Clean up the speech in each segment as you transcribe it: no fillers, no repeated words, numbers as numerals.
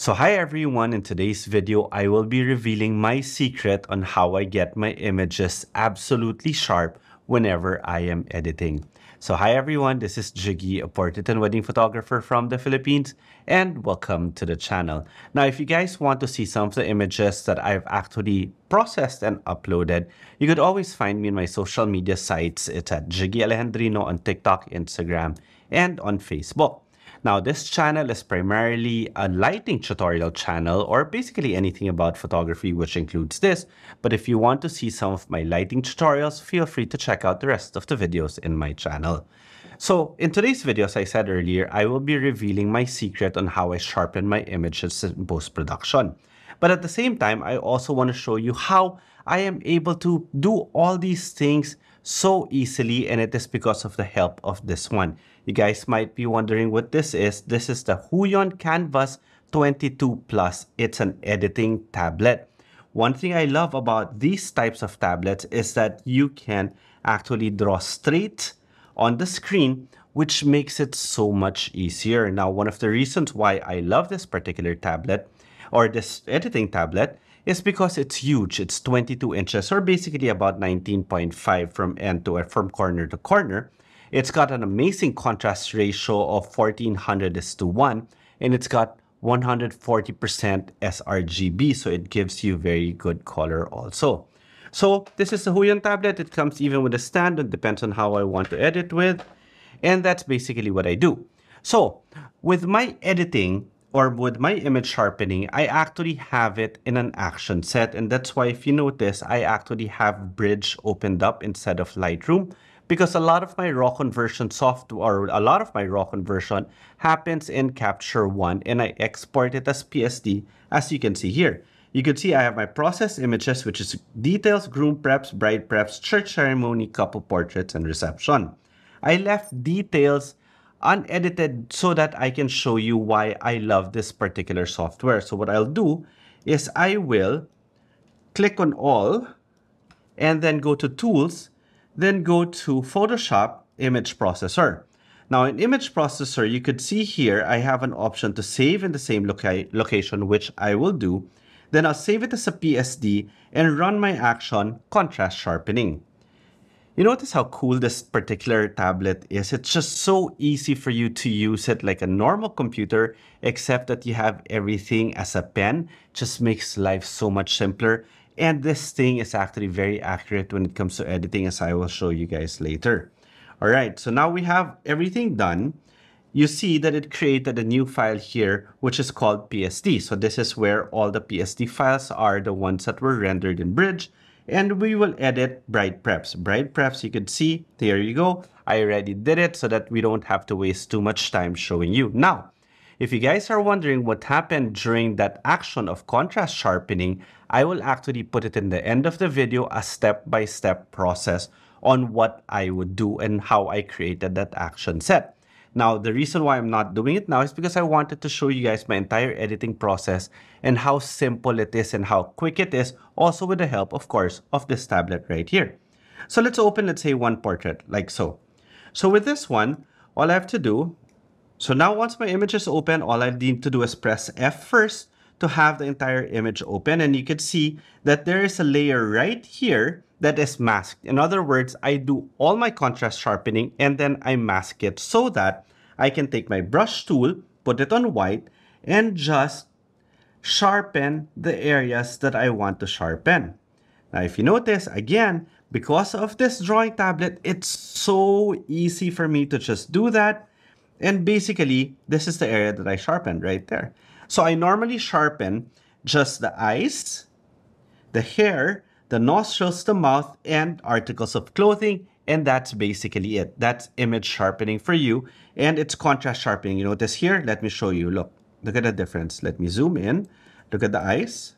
So hi everyone, in today's video, I will be revealing my secret on how I get my images absolutely sharp whenever I am editing. So hi everyone, this is Jiggie, a portrait and wedding photographer from the Philippines, and welcome to the channel. Now, if you guys want to see some of the images that I've actually processed and uploaded, you could always find me in my social media sites. It's at Jiggie Alejandrino on TikTok, Instagram, and on Facebook. Now, this channel is primarily a lighting tutorial channel, or basically anything about photography, which includes this. But if you want to see some of my lighting tutorials, feel free to check out the rest of the videos in my channel. So in today's video, as I said earlier, I will be revealing my secret on how I sharpen my images in post-production. But at the same time, I also want to show you how I am able to do all these things so easily, and it is because of the help of this one. You guys might be wondering what this is. This is the Huion Kamvas 22 Plus. It's an editing tablet. One thing I love about these types of tablets is that you can actually draw straight on the screen, which makes it so much easier. Now, one of the reasons why I love this particular tablet or this editing tablet is because it's huge. It's 22 inches or basically about 19.5 from end to end, from corner to corner. It's got an amazing contrast ratio of 1400:1, and it's got 140% sRGB, so it gives you very good color also. So this is the Huion tablet. It comes even with a stand. It depends on how I want to edit with, and that's basically what I do. So with my editing, or with my image sharpening, I actually have it in an action set. And that's why, if you notice, I actually have Bridge opened up instead of Lightroom, because a lot of my raw conversion software, or a lot of my raw conversion happens in Capture One, and I export it as PSD, as you can see here. You can see I have my processed images, which is details, groom preps, bride preps, church ceremony, couple portraits, and reception. I left details unedited so that I can show you why I love this particular software. So what I'll do is I will click on all and then go to Tools, then go to Photoshop Image Processor. Now in Image Processor, you could see here I have an option to save in the same location, which I will do. Then I'll save it as a PSD and run my action, contrast sharpening. You notice how cool this particular tablet is. It's just so easy for you to use it like a normal computer, except that you have everything as a pen. Just makes life so much simpler. And this thing is actually very accurate when it comes to editing, as I will show you guys later. All right, so now we have everything done. You see that it created a new file here, which is called PSD. So this is where all the PSD files are, the ones that were rendered in Bridge. And we will edit bride preps. Bride preps, you could see, there you go. I already did it so that we don't have to waste too much time showing you. Now, if you guys are wondering what happened during that action of contrast sharpening, I will actually put it in the end of the video, a step-by-step process on what I would do and how I created that action set. Now, the reason why I'm not doing it now is because I wanted to show you guys my entire editing process and how simple it is and how quick it is, also with the help, of course, of this tablet right here. So let's open, let's say, one portrait, like so. So with this one, all I have to do, so now once my image is open, all I need to do is press F first to have the entire image open. And you can see that there is a layer right here that is masked. In other words, I do all my contrast sharpening and then I mask it so that I can take my brush tool, put it on white, and just sharpen the areas that I want to sharpen. Now, if you notice, again, because of this drawing tablet, it's so easy for me to just do that. And basically, this is the area that I sharpened right there. So I normally sharpen just the eyes, the hair, the nostrils, the mouth, and articles of clothing. And that's basically it. That's image sharpening for you. And it's contrast sharpening. You notice here, let me show you. Look at the difference. Let me zoom in. Look at the eyes.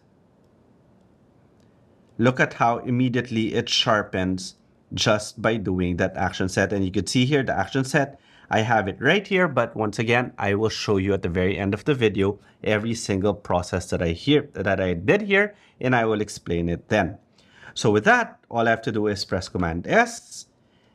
Look at how immediately it sharpens just by doing that action set. And you could see here the action set. I have it right here, but once again, I will show you at the very end of the video every single process that I did here, and I will explain it then. So with that, all I have to do is press Command S,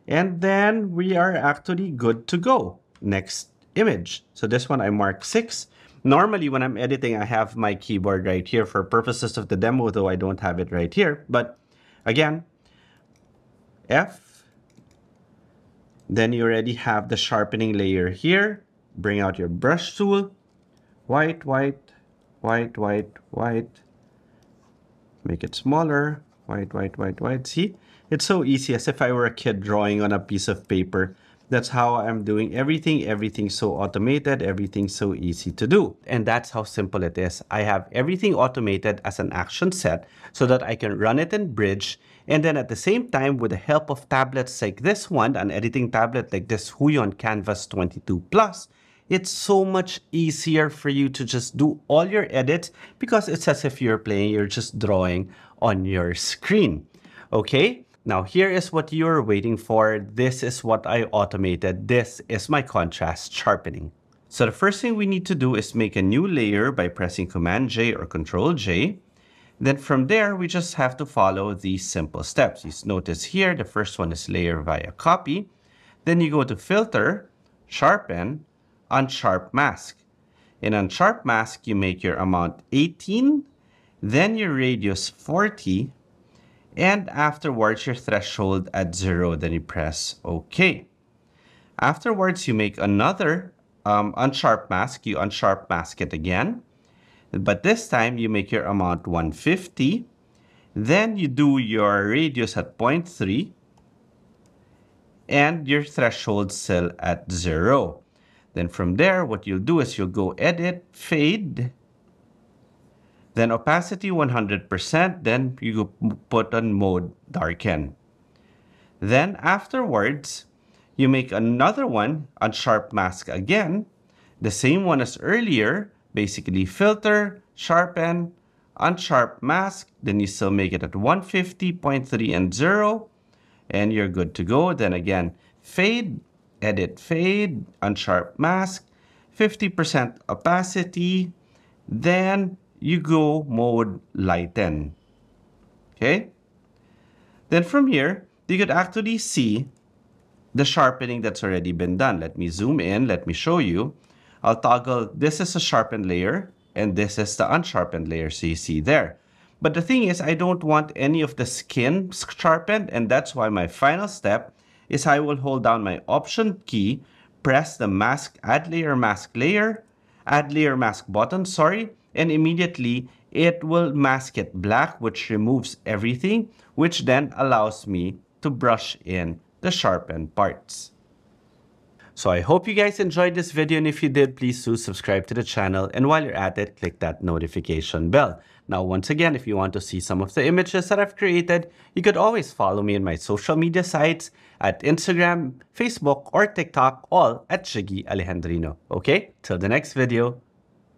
and then we are actually good to go. Next image. So this one I marked 6. Normally, when I'm editing, I have my keyboard right here for purposes of the demo, though I don't have it right here. But again, F, then you already have the sharpening layer here. Bring out your brush tool, white, white, white, white, white. Make it smaller, white, white, white, white. See, it's so easy, as if I were a kid drawing on a piece of paper. That's how I'm doing everything. Everything's so automated, everything's so easy to do. And that's how simple it is. I have everything automated as an action set so that I can run it in Bridge. And then at the same time, with the help of tablets like this one, an editing tablet like this Huion Kamvas 22 Plus, it's so much easier for you to just do all your edits because it's as if you're playing, you're just drawing on your screen, okay? Now, here is what you're waiting for. This is what I automated. This is my contrast sharpening. So the first thing we need to do is make a new layer by pressing Command J or Control J. Then from there, we just have to follow these simple steps. You notice here, the first one is layer via copy. Then you go to Filter, Sharpen, Unsharp Mask. In Unsharp Mask, you make your amount 18, then your radius 40, and afterwards your threshold at 0, then you press OK. Afterwards, you make another unsharp mask, you unsharp mask it again, but this time you make your amount 150, then you do your radius at 0.3, and your threshold still at 0. Then from there, what you'll do is you'll go Edit, Fade, then opacity 100%, then you put on mode darken. Then afterwards, you make another one, unsharp mask again, the same one as earlier, basically filter, sharpen, unsharp mask, then you still make it at 150, 0.3 and 0, and you're good to go. Then again, fade, edit fade, unsharp mask, 50% opacity, then you go mode lighten, okay? Then from here, you could actually see the sharpening that's already been done. Let me zoom in, let me show you. I'll toggle, this is a sharpened layer and this is the unsharpened layer, so you see there. But the thing is, I don't want any of the skin sharpened, and that's why my final step is I will hold down my Option key, press the mask, add layer mask button, sorry, and immediately it will mask it black, which removes everything, which then allows me to brush in the sharpened parts. So I hope you guys enjoyed this video, and if you did, please do subscribe to the channel, and while you're at it, click that notification bell. Now once again, if you want to see some of the images that I've created, you could always follow me in my social media sites at Instagram, Facebook, or TikTok, all at Jiggie Alejandrino. Okay, till the next video.